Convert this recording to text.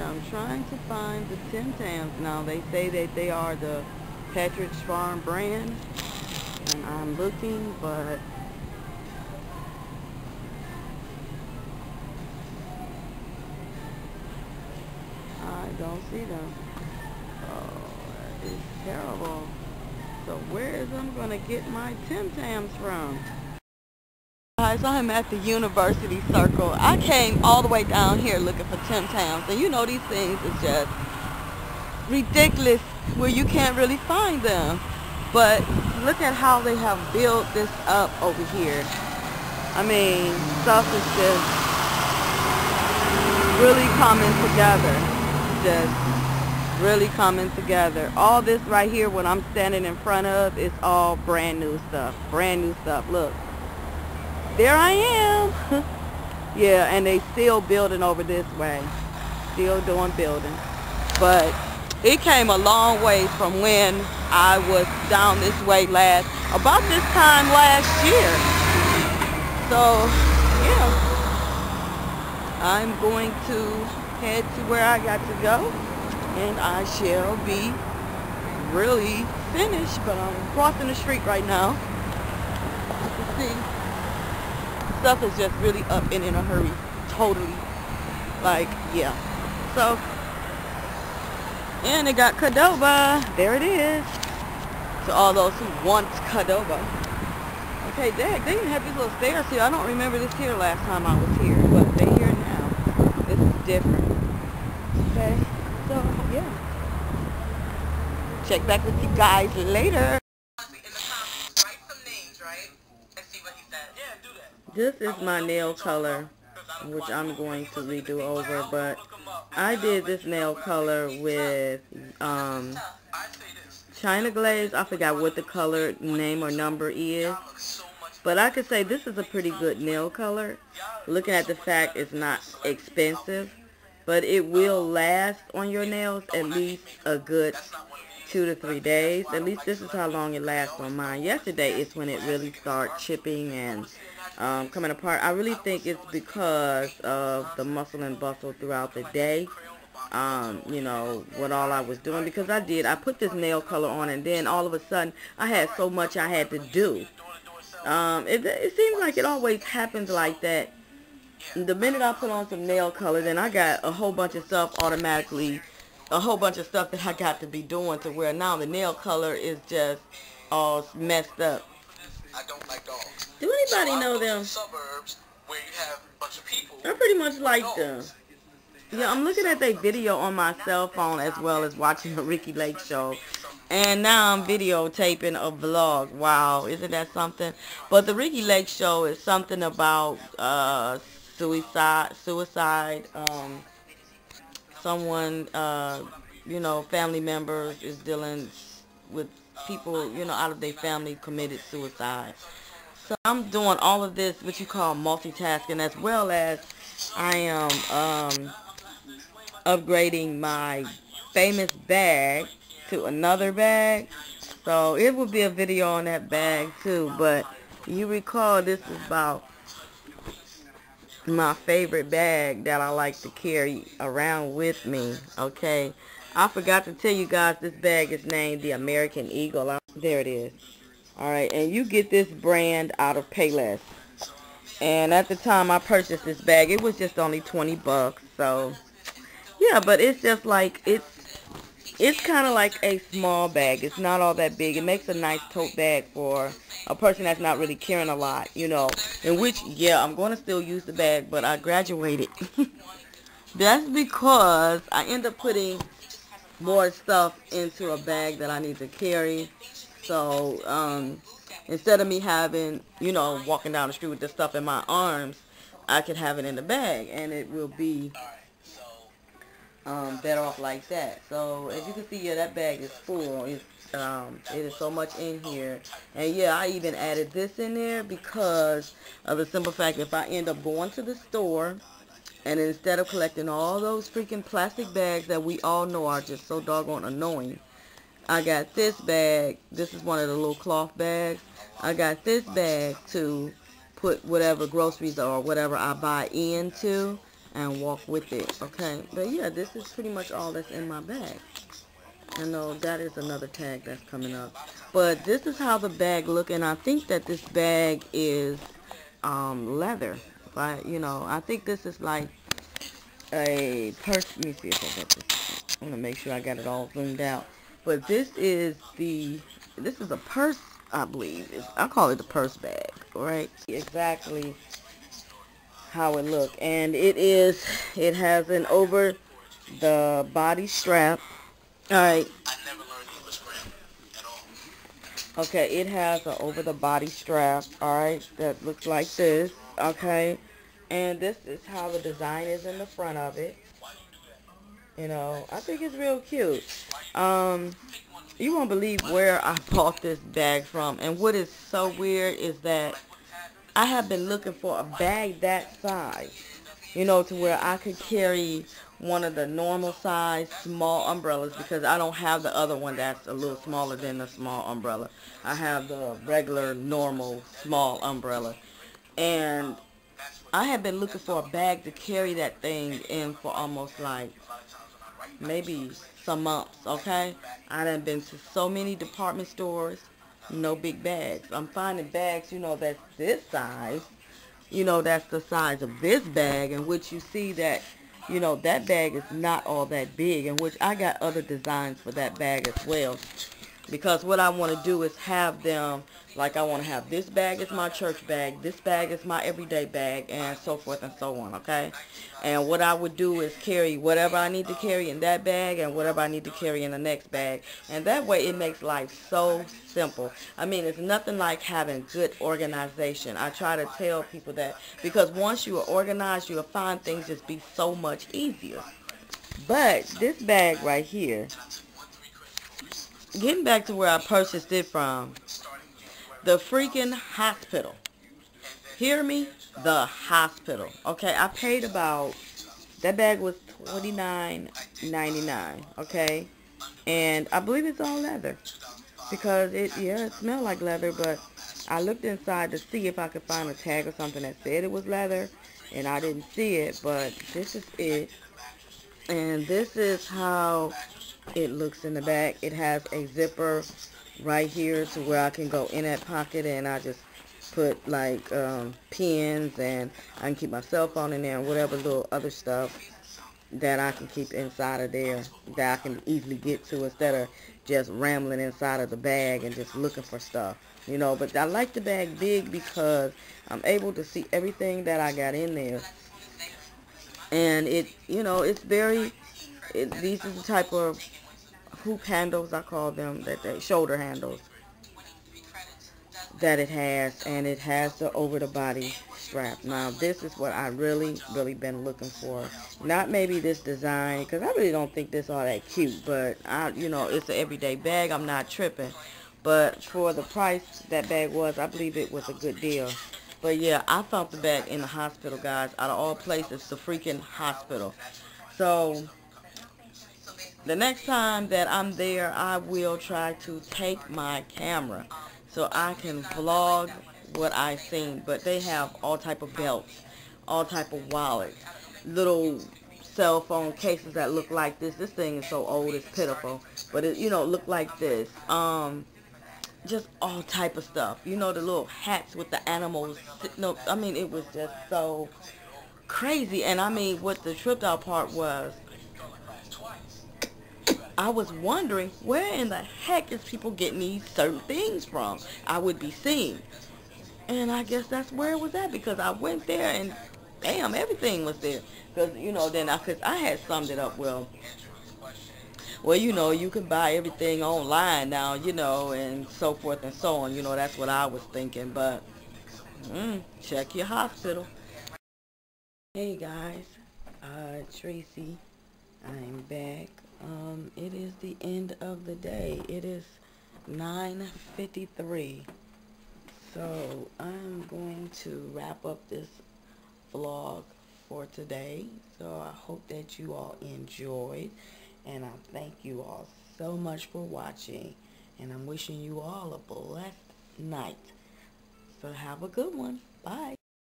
I'm trying to find the Tim Tams. Now they say that they are the Patrick's Farm brand, and I'm looking, but I don't see them. Oh, that is terrible. So where is I'm going to get my Tim Tams from? Guys, I'm at the University Circle. I came all the way down here looking for Tim Tams, and you know these things are just ridiculous where you can't really find them. But look at how they have built this up over here. I mean, stuff is just really coming together. Just really coming together. All this right here, what I'm standing in front of, is all brand new stuff. Brand new stuff. Look. There I am. Yeah, and they still building over this way. Still doing building. But it came a long way from when I was down this way about this time last year. So, yeah. I'm going to head to where I got to go, and I shall be really finished. But I'm crossing the street right now. You can see. Stuff is just really up and in a hurry, totally, like, yeah. So, and they got Cadova. There it is. To all those who want Cadova. Okay, dang, they didn't have these little stairs here. I don't remember this here last time I was here, but they're here now. This is different. Okay, so, yeah. Check back with you guys later. This is my nail color, which I'm going to redo over, but I did this nail color with China Glaze. I forgot what the color name or number is, but I could say this is a pretty good nail color, looking at the fact it's not expensive, but it will last on your nails at least a good 2 to 3 days. At least this is how long it lasts on mine. Yesterday is when it really started chipping and coming apart. I really think it's because of the muscle and bustle throughout the day, you know, what all I was doing, because I put this nail color on, and then all of a sudden I had so much I had to do. It seems like it always happens like that. The minute I put on some nail color, then I got a whole bunch of stuff automatically, a whole bunch of stuff that I got to be doing, to where now the nail color is just all messed up. I don't like dogs. Do anybody know them? Suburbs where you have a bunch of people. I pretty much like them. Yeah, I'm looking at their video on my cell phone as well as watching the Ricki Lake Show. And now I'm videotaping a vlog. Wow, isn't that something? But the Ricki Lake Show is something about suicide. Someone, you know, family members is dealing with people, you know, out of their family committed suicide. So I'm doing all of this, what you call multitasking, as well as I am upgrading my famous bag to another bag. So it will be a video on that bag too. But you recall, this is about my favorite bag that I like to carry around with me. Okay, I forgot to tell you guys, this bag is named the American Eagle. There it is. Alright, and you get this brand out of Payless. And at the time I purchased this bag, it was just only 20 bucks. So, yeah, but it's just like, it's kind of like a small bag. It's not all that big. It makes a nice tote bag for a person that's not really carrying a lot, you know. In which, yeah, I'm going to still use the bag, but I graduated. That's because I end up putting more stuff into a bag that I need to carry. So, instead of me having, you know, walking down the street with this stuff in my arms, I could have it in the bag, and it will be better off like that. So, as you can see, yeah, that bag is full. It is so much in here. And, yeah, I even added this in there because of the simple fact, if I end up going to the store, and instead of collecting all those freaking plastic bags that we all know are just so doggone annoying, I got this bag. This is one of the little cloth bags. I got this bag to put whatever groceries or whatever I buy into. and walk with it, okay? But yeah, this is pretty much all that's in my bag. I know that is another tag that's coming up. But this is how the bag look, and I think that this bag is leather. But, you know, I think this is like a purse. Let me see if I got this. I want to make sure I got it all zoomed out. But this is the, this is a purse, I believe. It's, I call it the purse bag, right? Exactly how it look. And it is, it has an over the body strap. Alright. I never learned English grammar at all. Okay, it has an over the body strap, alright, that looks like this, okay? And this is how the design is in the front of it. You know, I think it's real cute. You won't believe where I bought this bag from. And what is so weird is that I have been looking for a bag that size, you know, to where I could carry one of the normal size small umbrellas, because I don't have the other one that's a little smaller than the small umbrella. I have the regular normal small umbrella, and I have been looking for a bag to carry that thing in for almost like maybe some months, okay? I done been to so many department stores, no big bags. I'm finding bags, you know, that's this size, you know, that's the size of this bag, in which you see that, you know, that bag is not all that big, in which I got other designs for that bag as well. Because what I want to do is have them, like I want to have this bag is my church bag, this bag is my everyday bag, and so forth and so on, okay? And what I would do is carry whatever I need to carry in that bag and whatever I need to carry in the next bag. And that way it makes life so simple. I mean, it's nothing like having good organization. I try to tell people that, because once you are organized, you'll find things just be so much easier. But this bag right here, getting back to where I purchased it from, the freaking hospital. Hear me? The hospital. Okay, I paid about, that bag was $29.99, okay? And I believe it's all leather, because it, yeah, it smelled like leather, but I looked inside to see if I could find a tag or something that said it was leather, and I didn't see it, but this is it. And this is how it looks in the back. It has a zipper right here to where I can go in that pocket, and I just put like pins, and I can keep my cell phone in there and whatever little other stuff that I can keep inside of there that I can easily get to, instead of just rambling inside of the bag and just looking for stuff, you know. But I like the bag big because I'm able to see everything that I got in there, and it, you know, it's very, it, these are the type of hoop handles, I call them, that they, shoulder handles that it has, and it has the over the body strap. Now this is what I really been looking for. Not maybe this design, because I really don't think this all that cute, but I, you know, it's an everyday bag, I'm not tripping. But for the price that bag was, I believe it was a good deal. But yeah, I found the bag in the hospital, guys, out of all places, the freaking hospital. So the next time that I'm there, I will try to take my camera so I can vlog what I've seen. But they have all type of belts, all type of wallets, little cell phone cases that look like this. This thing is so old, it's pitiful. But it, you know, look like this. Just all type of stuff. You know, the little hats with the animals. No, I mean, it was just so crazy. And I mean, what the tripped out part was, I was wondering where in the heck is people getting these certain things from I would be seeing. And I guess that's where it was at, because I went there and damn, everything was there. Because, you know, then I had summed it up, well, you know, you can buy everything online now, you know, and so forth and so on. You know, that's what I was thinking, but check your hospital. Hey guys, Tracy, I'm back. It is the end of the day. It is 9:53, so I'm going to wrap up this vlog for today. So I hope that you all enjoyed, and I thank you all so much for watching, and I'm wishing you all a blessed night. So have a good one. Bye.